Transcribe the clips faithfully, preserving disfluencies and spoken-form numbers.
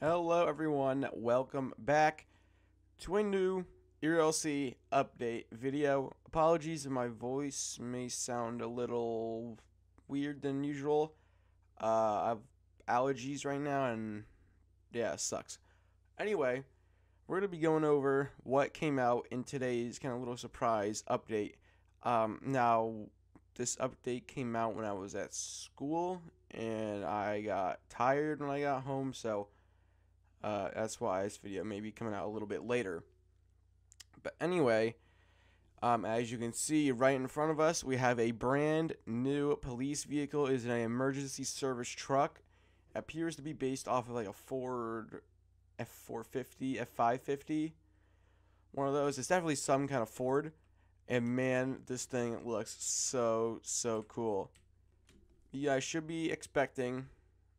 Hello everyone, welcome back to a new E R L C update video. Apologies if my voice may sound a little weird than usual. Uh, I have allergies right now and yeah, it sucks. Anyway, we're going to be going over what came out in today's kind of little surprise update. Um, now, this update came out when I was at school and I got tired when I got home, so Uh, that's why this video may be coming out a little bit later. But anyway, um, as you can see right in front of us, we have a brand new police vehicle. It is an emergency service truck. It appears to be based off of like a Ford F four fifty, F five fifty. One of those. It's definitely some kind of Ford. And man, this thing looks so, so cool. You guys should be expecting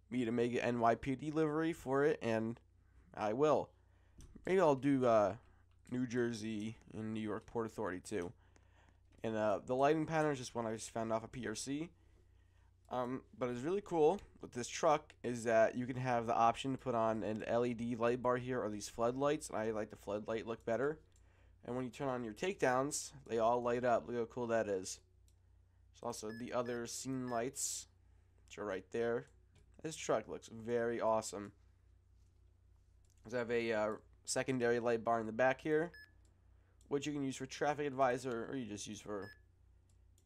me to make an N Y P D livery for it, and I will. Maybe I'll do uh, New Jersey and New York Port Authority too. And uh, the lighting pattern is just one I just found off of P R C. Um, but it's really cool with this truck is that you can have the option to put on an L E D light bar here or these floodlights. And I like the floodlight look better. And when you turn on your takedowns, they all light up. Look how cool that is. There's also the other scene lights, which are right there. This truck looks very awesome. I have a uh, secondary light bar in the back here, which you can use for traffic advisor, or you just use for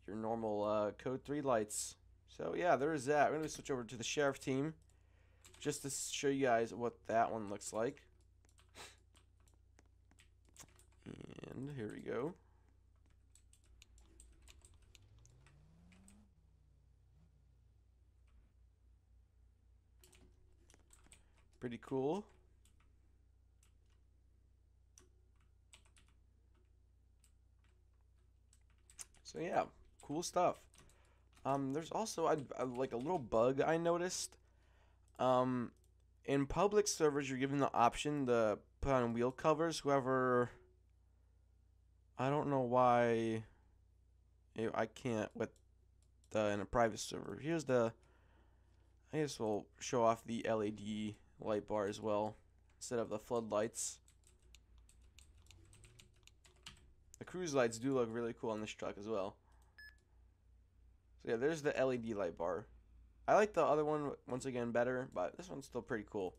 your normal uh, code three lights. So yeah, there is that. We're going to switch over to the sheriff team just to show you guys what that one looks like. And here we go. Pretty cool. So yeah, cool stuff. Um, there's also I, I, like a little bug I noticed. Um, in public servers, you're given the option to put on wheel covers. Whoever, I don't know why I can't with the, in a private server. Here's the. I guess we'll show off the L E D light bar as well instead of the floodlights. The cruise lights do look really cool on this truck as well. So yeah, there's the L E D light bar. I like the other one once again better, but this one's still pretty cool.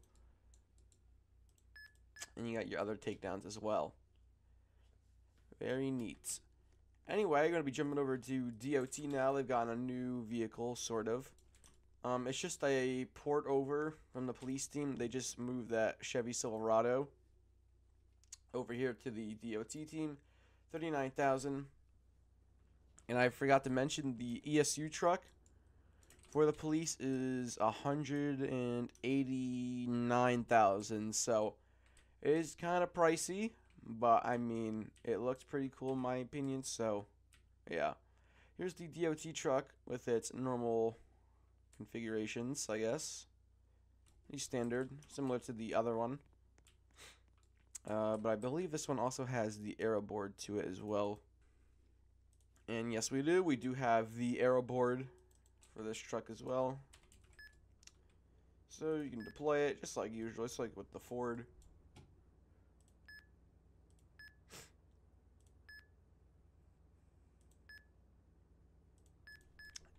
And you got your other takedowns as well. Very neat. Anyway, I'm going to be jumping over to D O T now. They've got a new vehicle, sort of. Um, it's just a port over from the police team. They just moved that Chevy Silverado over here to the D O T team, thirty-nine thousand. And I forgot to mention the E S U truck for the police is one hundred eighty-nine thousand. So it is kind of pricey, but I mean, it looks pretty cool in my opinion. So yeah, here's the D O T truck with its normal configurations, I guess. Pretty standard, similar to the other one. Uh, but I believe this one also has the aero board to it as well. And yes, we do. We do have the aero board for this truck as well. So you can deploy it just like usual, just like with the Ford.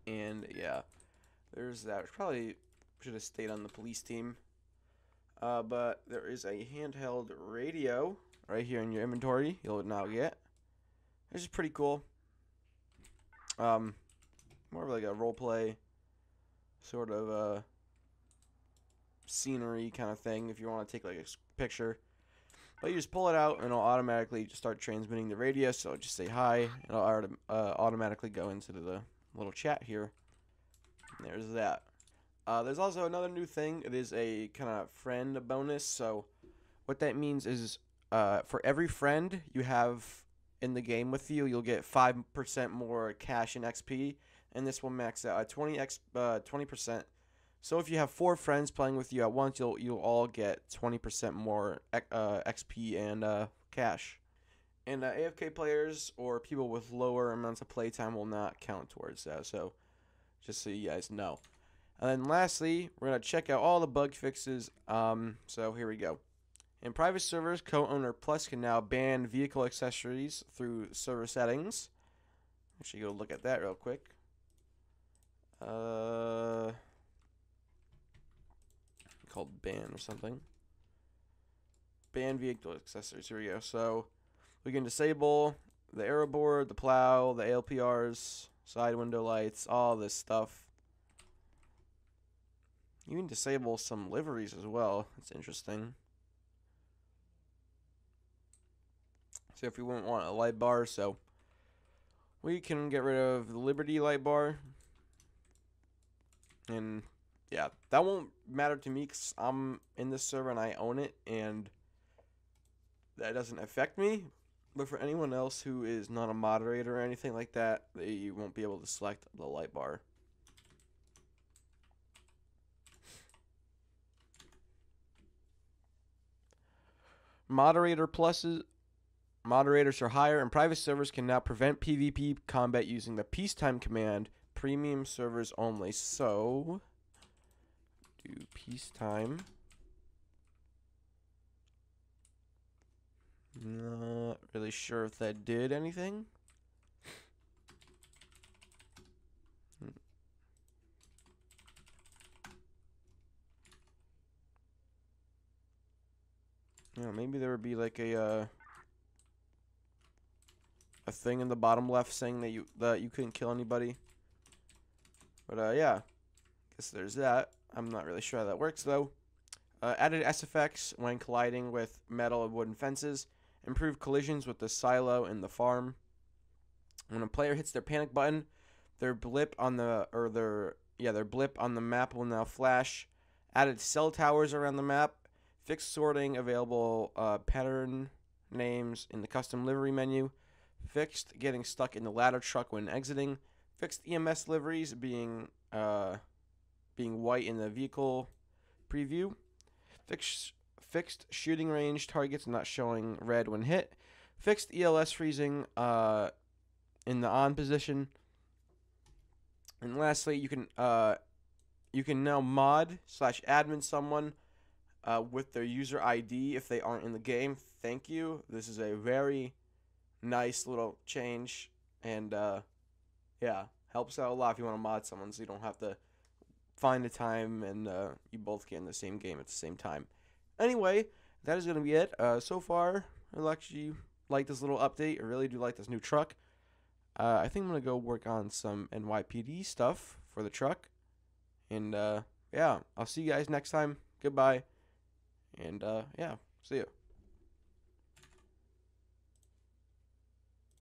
And yeah. There's that. Probably should have stayed on the police team. Uh, but there is a handheld radio right here in your inventory. You'll now get. This is pretty cool. Um, more of like a role play sort of uh, scenery kind of thing. If you want to take like a picture, but you just pull it out and it'll automatically just start transmitting the radio. So just say hi, and it'll autom uh, automatically go into the little chat here. There's that. Uh, there's also another new thing. It is a kind of friend bonus. So what that means is uh, for every friend you have in the game with you, you'll get five percent more cash and X P. And this will max out at twenty percent. So if you have four friends playing with you at once, you'll, you'll all get twenty percent more uh, X P and uh, cash. And uh, A F K players or people with lower amounts of playtime will not count towards that. So just so you guys know. And then lastly, we're going to check out all the bug fixes. Um, so here we go. In private servers, co-owner plus can now ban vehicle accessories through server settings. Actually, go look at that real quick. Uh, called ban or something. Ban vehicle accessories. Here we go. So we can disable the aero board, the plow, the A L P Rs, side window lights, all this stuff. You can disable some liveries as well. That's interesting. So if we wouldn't want a light bar, so we can get rid of the Liberty light bar. And yeah, that won't matter to me because I'm in this server and I own it, and that doesn't affect me. But for anyone else who is not a moderator or anything like that, they won't be able to select the light bar. Moderator pluses. Moderators are higher, and private servers can now prevent PvP combat using the peacetime command. Premium servers only. So, do peacetime. Not really sure if that did anything. Hmm. Yeah, maybe there would be like a uh, a thing in the bottom left saying that you that you couldn't kill anybody. But uh, yeah, guess there's that. I'm not really sure how that works though. Uh, added S F X when colliding with metal and wooden fences. Improved collisions with the silo and the farm. When a player hits their panic button, their blip on the or their yeah their blip on the map will now flash. Added cell towers around the map. Fixed sorting available uh, pattern names in the custom livery menu. Fixed getting stuck in the ladder truck when exiting. Fixed E M S liveries being uh, being white in the vehicle preview. Fixed, fixed shooting range targets not showing red when hit. Fixed E L S freezing uh, in the on position. And lastly, you can uh, you can now mod slash admin someone uh, with their user I D if they aren't in the game. Thank you. This is a very nice little change, and uh, yeah, helps out a lot if you want to mod someone so you don't have to find a time and uh, you both get in the same game at the same time. Anyway, that is going to be it. Uh, so far, I actually like this little update. I really do like this new truck. Uh, I think I'm going to go work on some N Y P D stuff for the truck. And uh, yeah, I'll see you guys next time. Goodbye. And uh, yeah, see you.